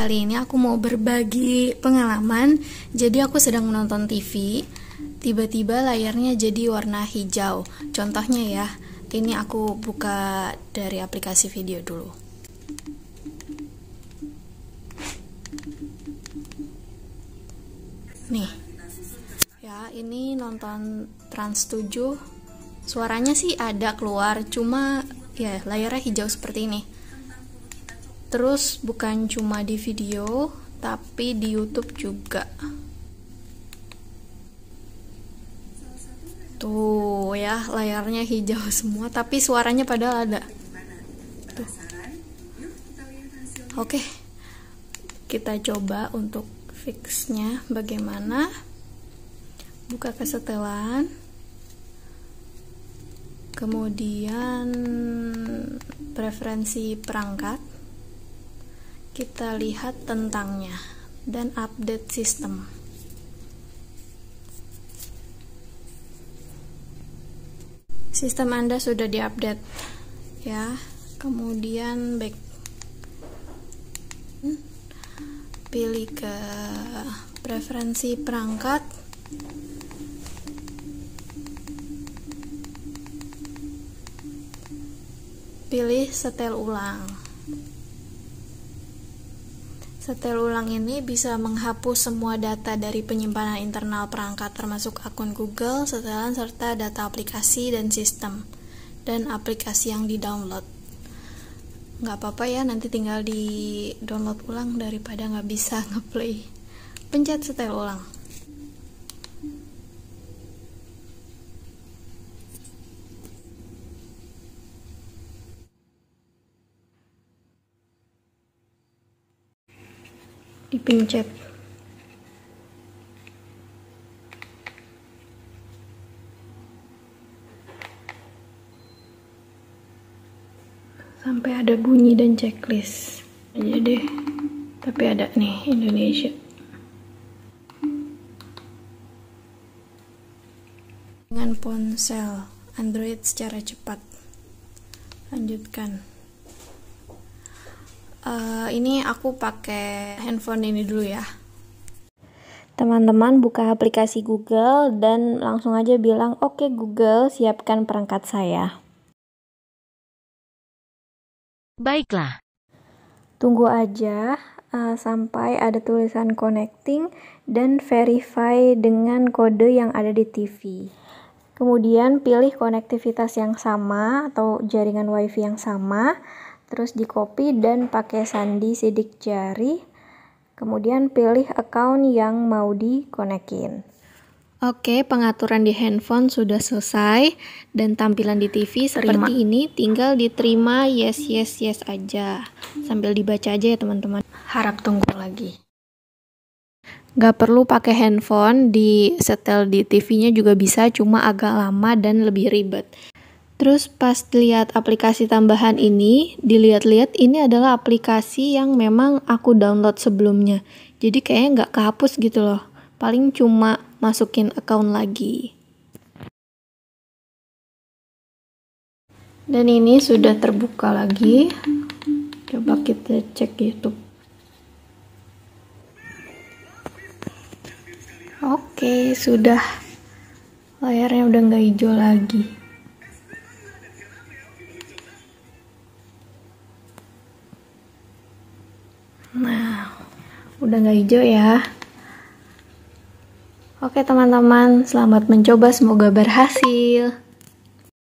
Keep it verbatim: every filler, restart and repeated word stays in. kali ini aku mau berbagi pengalaman. Jadi aku sedang menonton T V, tiba-tiba layarnya jadi warna hijau. Contohnya ya, ini aku buka dari aplikasi video dulu. Nih, ya ini nonton Trans tujuh, suaranya sih ada keluar, cuma ya layarnya hijau seperti ini. Terus bukan cuma di video, tapi di YouTube juga. Tuh ya, layarnya hijau semua, tapi suaranya padahal ada. Tuh. Oke, kita coba untuk fixnya bagaimana. Buka kesetelan, kemudian preferensi perangkat, kita lihat tentangnya, dan update sistem. Sistem Anda sudah diupdate ya, kemudian back, pilih ke preferensi perangkat, pilih setel ulang. Setel ulang ini bisa menghapus semua data dari penyimpanan internal perangkat, termasuk akun Google, setelan, serta data aplikasi dan sistem dan aplikasi yang di-download. Nggak apa-apa ya, nanti tinggal di download ulang daripada nggak bisa ngeplay. Pencet setel ulang. Dipencet. Sampai ada bunyi dan checklist aja deh, tapi ada nih Indonesia. Dengan ponsel Android secara cepat, lanjutkan. Uh, ini aku pakai handphone ini dulu ya. Teman-teman buka aplikasi Google dan langsung aja bilang, "Oke Google, siapkan perangkat saya." Baiklah. Tunggu aja uh, sampai ada tulisan connecting dan verify dengan kode yang ada di T V. Kemudian pilih konektivitas yang sama atau jaringan WiFi yang sama, terus di copy dan pakai sandi sidik jari. Kemudian pilih account yang mau dikonekin. Oke, pengaturan di handphone sudah selesai dan tampilan di T V seperti terima. Ini tinggal diterima yes yes yes aja, sambil dibaca aja ya teman-teman. Harap tunggu lagi. Gak perlu pakai handphone, di setel di T V-nya juga bisa, cuma agak lama dan lebih ribet. Terus pas lihat aplikasi tambahan ini, dilihat-lihat ini adalah aplikasi yang memang aku download sebelumnya, jadi kayaknya nggak kehapus gitu loh. Paling cuma masukin account lagi. Dan ini sudah terbuka lagi. Coba kita cek YouTube. Oke, sudah. Layarnya udah nggak hijau lagi. Nah, udah nggak hijau ya. Oke teman-teman, selamat mencoba, semoga berhasil.